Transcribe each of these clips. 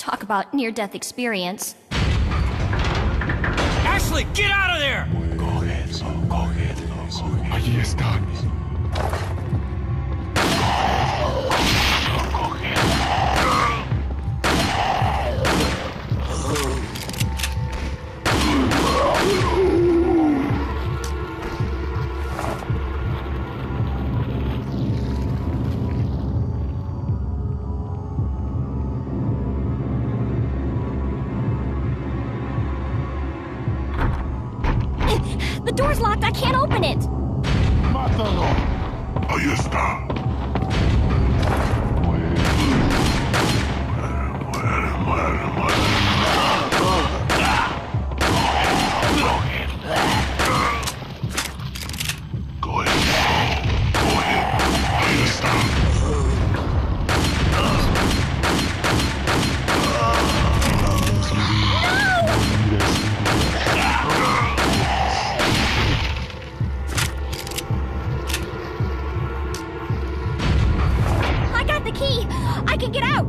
Talk about near-death experience. Ashley, get out of there! Allí están. The door's locked. I can't open it. Mátalo. Ahí está. I can get out!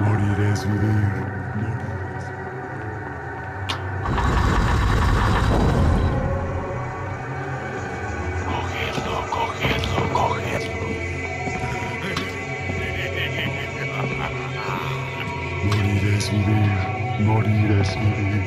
Moriré sin él. Moriré sin vivir.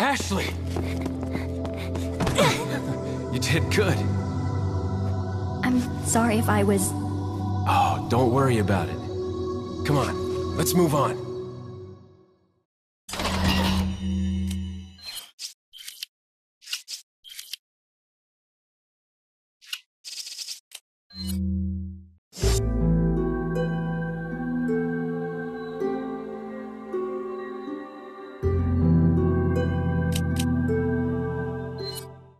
Ashley! You did good. I'm sorry if I was... Oh, don't worry about it. Come on, let's move on.